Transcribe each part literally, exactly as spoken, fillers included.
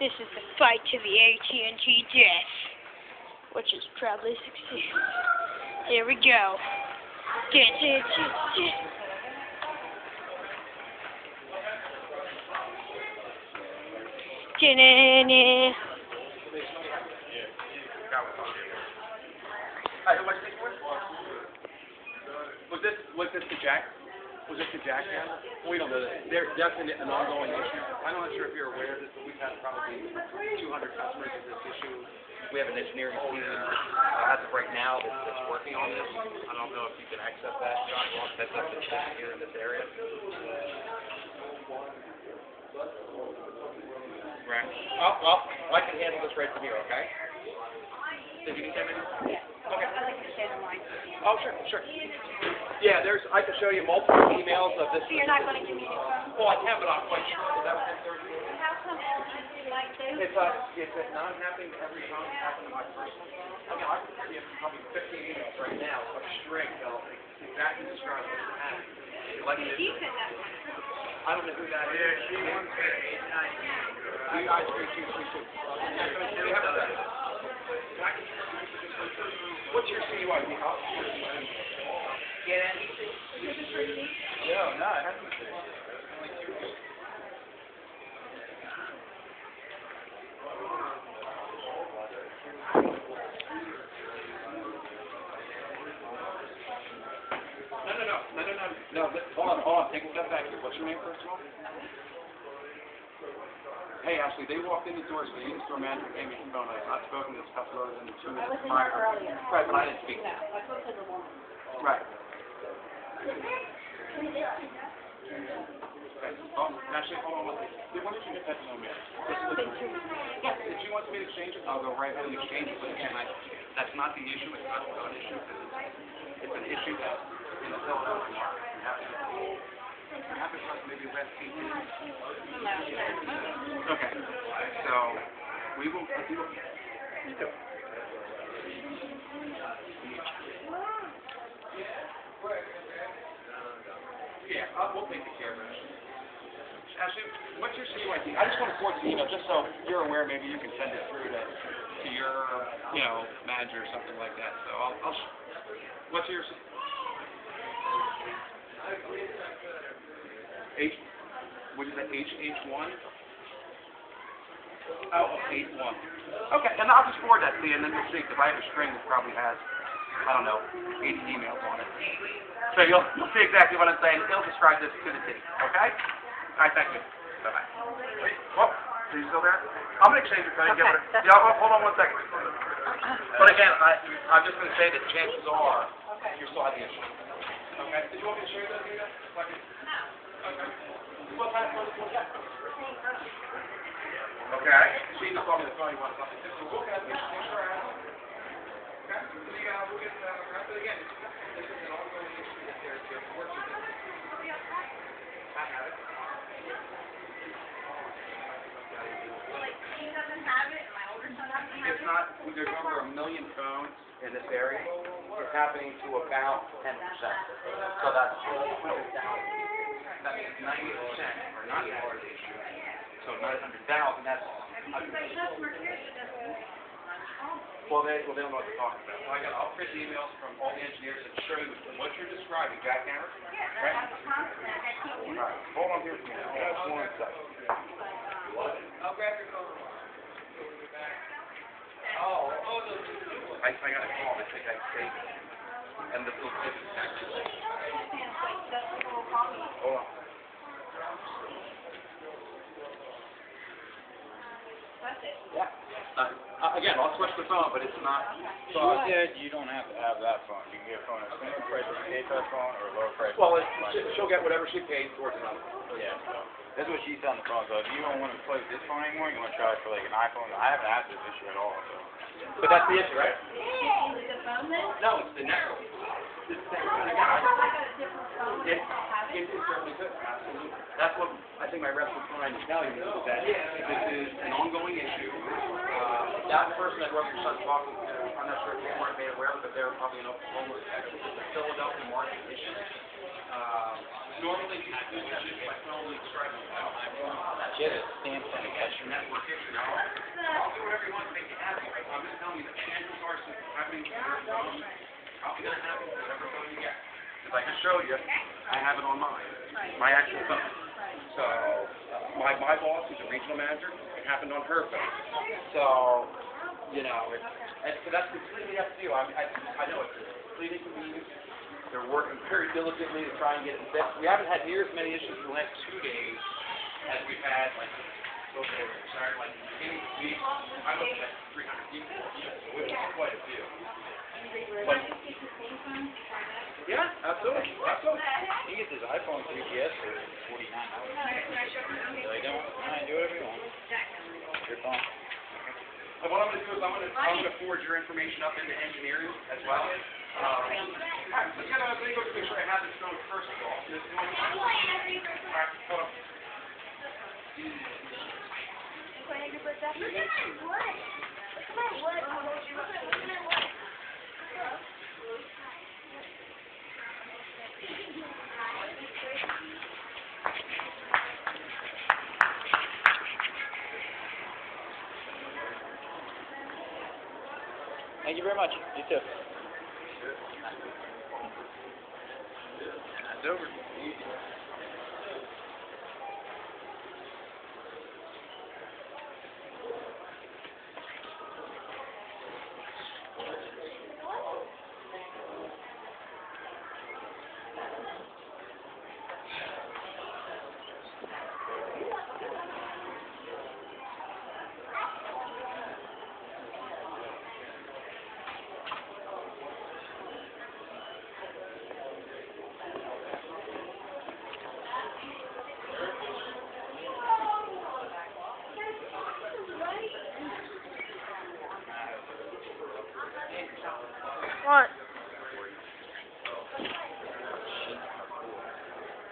This is the fight to the A T and T death, which is probably succeeding. Here we go. Was this was this the jack? Was this the jack handle? We don't know that. There, that's an, an ongoing issue. I'm not sure if you're aware of this, but we've had probably two hundred customers with this issue. We have an engineering team uh, as of right now that's working on this. I don't know if you can access that. John wants to access it here in this area. Right. Oh, well, I can handle this right from here, okay? Did you get that? Yeah. Okay. I like to stay online. Oh, sure, sure. Yeah, there's. I can show you multiple emails of this. So you're not going to give me any? Oh, I have it on quite sure. That was in thirty minutes. How come everything like this? It's, uh, it's not happening every time. It's happening to my personal phone. I mean, I can see probably fifteen emails right now of a string developing exactly describing what's happening. She said that one. I don't know who that is. Yeah, she wants to eight nine. I three two three two. We have that. What's your C U I? Get anything? No, no, I haven't. No, no, no, no, no, no. Hold on, hold on. Take a step back here. What's your name, first of all? Hey, Ashley, they walked in the doors, so the unit store manager gave me some phone. I had not spoken to this customer in the two minutes prior. I was in there earlier. Right, but I didn't speak. No, I spoke to the woman. Right. Oh, Ashley, hold on one second. Why did you get that phone back? If she wants me to change it, I'll go right ahead and exchange it. But again, I, that's not the issue. It's not an issue. It's an issue that's in the Philadelphia market. You have to get the whole. Perhaps it's like maybe last week. Okay. So we will do it. You do it. Yeah, I'll, we'll take the care of it. Ashley, what's your C U I D? I just want to forward the email just so you're aware. Maybe you can send it through to, to your, you know, manager or something like that. So I'll. I'll what's your? H, what is that, H H one? Oh, H one. Okay, and I'll just forward that to you, and then we'll see. If I have a string that probably has, I don't know, eighty emails on it. So you'll, you'll see exactly what I'm saying. It'll describe this to the T, okay? All right, thank you. Bye-bye. Oh, are you still there? I'm going to exchange your phone. Okay, yeah, oh, hold on one second. But again, I, I'm just going to say that chances are you're still having issues. Okay, did you want me to share that with you guys? No. Okay. Okay. She just told me the phone you want something. So we'll get it. Make sure I have it. Okay? So yeah, we'll get it. But again, this is an ongoing issue that they're working with. I have it. Like, she doesn't have it, and my older son doesn't have it. It's not, there's over a million phones in this area. It's happening to about ten percent. So that's two hundred thousand. That means ninety percent are not part of the issue. So nine hundred thousand. That's. Well, they well they don't know what they're talking about. So I got all print emails from all the engineers that show you what you're describing, jackhammer. Yeah, right? Right. Hold on here for me. Just one second. I'll grab your phone. Oh, oh no. I I got a call. I think I saved it. And the full clip is actually. Hold on. Yeah. Uh, uh, again, I'll switch the phone, but it's not. So I said you don't have to have that phone. You can get a phone at a similar price as you paid for that phone or a lower price. Well, it's, she'll get whatever she paid towards another. Yeah. So that's what she said on the phone. So if you don't want to plug this phone anymore, you want to try it for like an iPhone. I haven't had this issue at all. So. But that's the issue, right? Yeah. Is it the phone then? No, it's the network. It's the same kind of guy. It, it, it certainly could. Absolutely. That's what I think my rep was trying to tell you, is that this is an ongoing issue. Uh, that person that runs your son's walking, uh, I'm not sure if they weren't made aware, but they're probably in Oklahoma, actually, it's a Philadelphia market issue. Uh, normally, you have to do that, but I can only describe it now. Get it. Stand for the question. I'll do whatever you want to make it happen. I'm just telling you that Andrew Carson, I've been doing it. I'll be going to happen whatever phone you get. If I can show you, I have it on mine, my actual phone. So, my, my boss, who's a regional manager, it happened on her phone. So, you know, it's, and so that's completely up to you. I, I, I know it's completely convenient. They're working very diligently to try and get it fixed. We haven't had near as many issues in the last two days as we've had, like, okay, sorry, like, in the week, I looked at three hundred people, so we've had quite a few. But, yeah, absolutely. Absolutely. He gets his iPhone three G S for forty-nine dollars. They don't. Do whatever you want. It's your phone. So what I'm going to do is I'm going to, I'm going to forward your information up into engineering as well. Um, so kind of, I'm going to go to make sure I have this phone first of all. This one. All right, hold on. Look at my wood. Look at my wood. Look at my wood. Thank you very much. You too. That's over. What?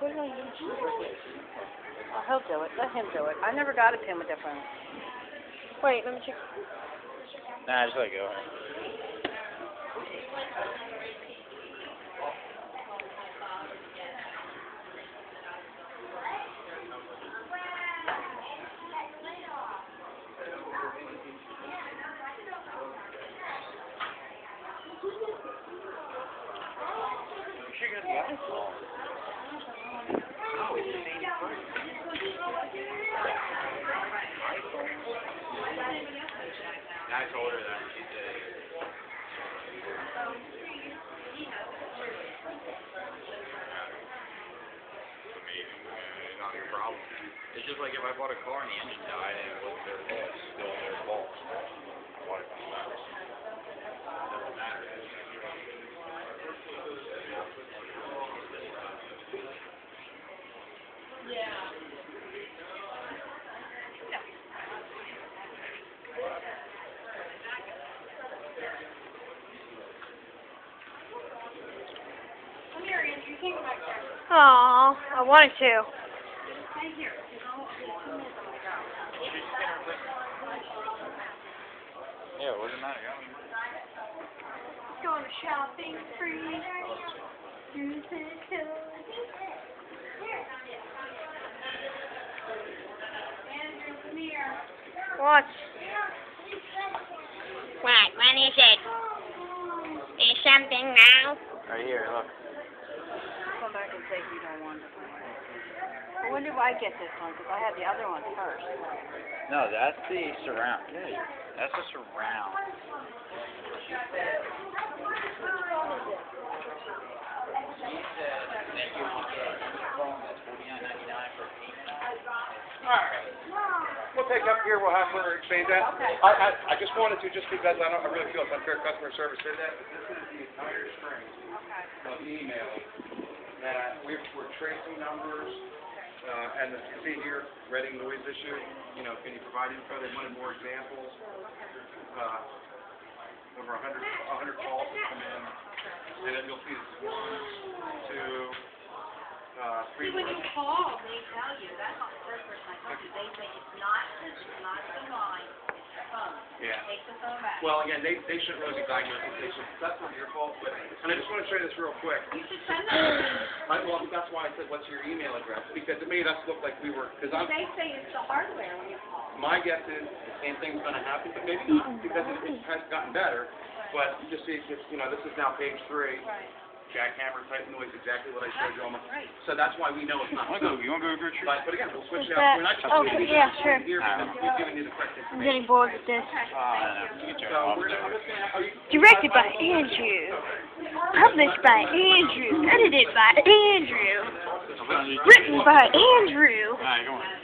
What do I need to do? Oh, he'll do it. Let him do it. I never got a pin with that phone. Wait, let me check. Nah, just let it go. I told her that she did. Not your problem. It's just like if I bought a car and the engine died and it wasn't their fault, it's still their fault. I bought it from the house. It doesn't matter. Yeah. Aww, I wanted to. Yeah, it wasn't that young. Going shopping free. Watch. What? What is it? There's something now? Right here, look. Come back and say you don't want it. Well, when do I get this one? Because I had the other one first. No, that's the surround. Yeah, that's the surround. She said, thank you for the phone. That's forty-nine ninety-nine for me. All right. We'll take up here. We'll have her explain that. Okay. I, I, I just wanted to, just because I don't I really feel it's unfair customer service did that. This is the entire string of email. That we're, we're tracing numbers, uh, and as you see here, Reading noise issue. You know, can you provide info? They wanted more examples. Uh, over one hundred, one hundred calls have come in, and then you'll see this is one, two, uh, three. See, when you call, they tell you that's not the first person I talked to. They say it's not the, not the line, it's the phone. Yeah. Take the phone back. Well, again, they, they shouldn't really be diagnosing patients. That's not your fault. But, and I just want to show you this real quick. You should send them to me. I, well, that's why I said, what's your email address? Because it made us look like we were... Cause I'm, they say it's the hardware when you call. My guess is the same thing's going to happen, but maybe not, because it, it has gotten better. Right. But you just see, just, you know, this is now page three. Right. Jackhammer type noise, exactly what I showed you. Almost. Right. So that's why we know it's not. You want to go over to but, but again, we'll switch is out. We're not just oh, okay, yeah, sure. Here because we're giving you the question. I'm getting bored with this. Uh, so we're gonna, you, Directed by Andrew. Published by Andrew. Edited by Andrew. Written by Andrew. All right, go on.